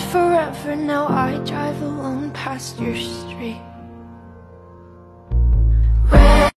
forever. Now I drive alone past your street.